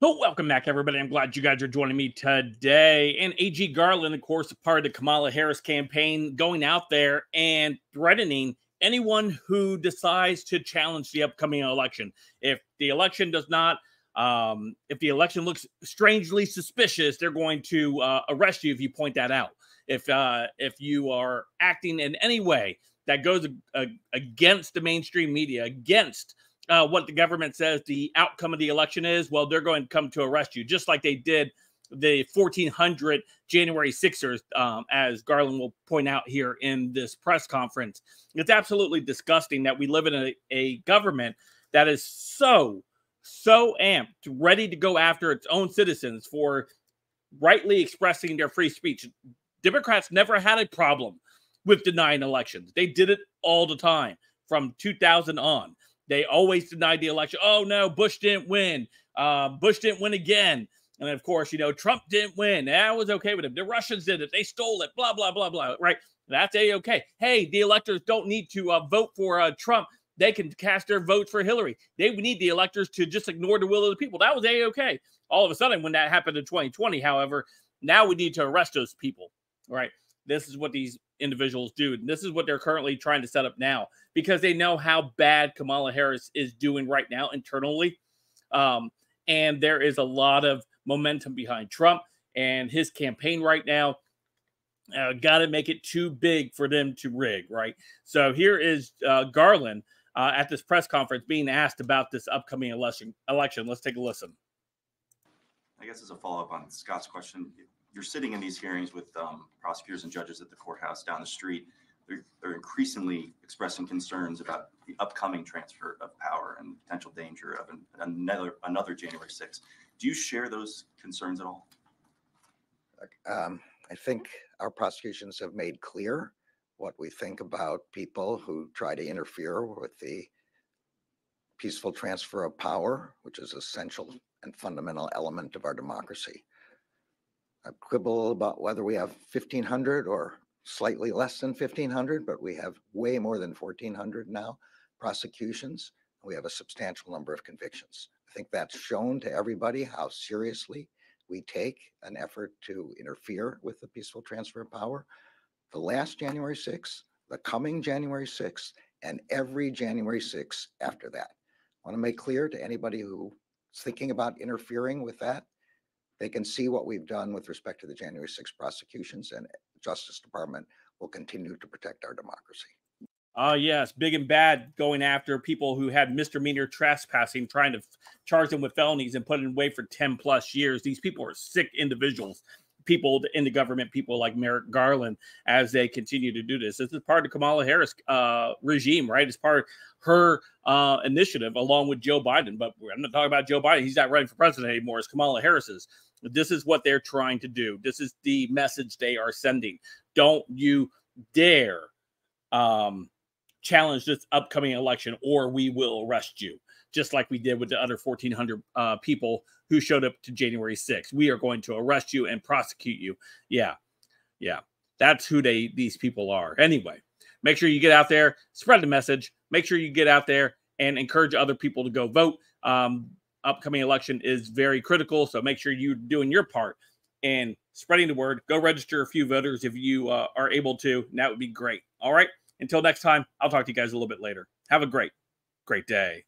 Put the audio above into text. So welcome back, everybody. I'm glad you guys are joining me today. And A.G. Garland, of course, a part of the Kamala Harris campaign, going out there and threatening anyone who decides to challenge the upcoming election. If the election does not, if the election looks strangely suspicious, they're going to arrest you if you point that out. If you are acting in any way that goes against the mainstream media, against what the government says the outcome of the election is, well, they're going to come to arrest you, just like they did the 1,400 January 6ers, as Garland will point out here in this press conference. It's absolutely disgusting that we live in a government that is so amped, ready to go after its own citizens for rightly expressing their free speech. Democrats never had a problem with denying elections. They did it all the time from 2000 on. They always denied the election. Oh, no, Bush didn't win. Bush didn't win again. And, of course, you know, Trump didn't win. That was okay with him. The Russians did it. They stole it, blah, blah, blah, blah, right? That's A-okay. Hey, the electors don't need to vote for Trump. They can cast their votes for Hillary. They need the electors to just ignore the will of the people. That was A-okay. All of a sudden, when that happened in 2020, however, now we need to arrest those people, right? This is what these individuals do. And this is what they're currently trying to set up now, because they know how bad Kamala Harris is doing right now internally. And there is a lot of momentum behind Trump and his campaign right now. Got to make it too big for them to rig, right? So here is Garland at this press conference being asked about this upcoming election. Let's take a listen. I guess as a follow-up on Scott's question, you're sitting in these hearings with prosecutors and judges at the courthouse down the street. They're increasingly expressing concerns about the upcoming transfer of power and the potential danger of another January 6th. Do you share those concerns at all? I think our prosecutions have made clear what we think about people who try to interfere with the peaceful transfer of power, which is an essential and fundamental element of our democracy. I quibble about whether we have 1,500 or slightly less than 1,500, but we have way more than 1,400 now prosecutions. We have a substantial number of convictions. I think that's shown to everybody how seriously we take an effort to interfere with the peaceful transfer of power. The last January 6th, the coming January 6th, and every January 6th after that. I want to make clear to anybody who's thinking about interfering with that, they can see what we've done with respect to the January 6th prosecutions, and the Justice Department will continue to protect our democracy. Yes, big and bad, going after people who had misdemeanor trespassing, trying to charge them with felonies and put them away for 10-plus years. These people are sick individuals, people in the government, people like Merrick Garland, as they continue to do this. This is part of Kamala Harris' regime, right? It's part of her initiative, along with Joe Biden. But I'm not talking about Joe Biden. He's not running for president anymore. It's Kamala Harris's. This is what they're trying to do. This is the message they are sending. Don't you dare challenge this upcoming election, or we will arrest you, just like we did with the other 1,400 people who showed up to January 6th. We are going to arrest you and prosecute you. Yeah. That's who these people are. Anyway, make sure you get out there, spread the message, make sure you get out there and encourage other people to go vote. Upcoming election is very critical, so make sure you're doing your part and spreading the word. Go register a few voters if you are able to. That would be great. All right, until next time, I'll talk to you guys a little bit later. Have a great, great day.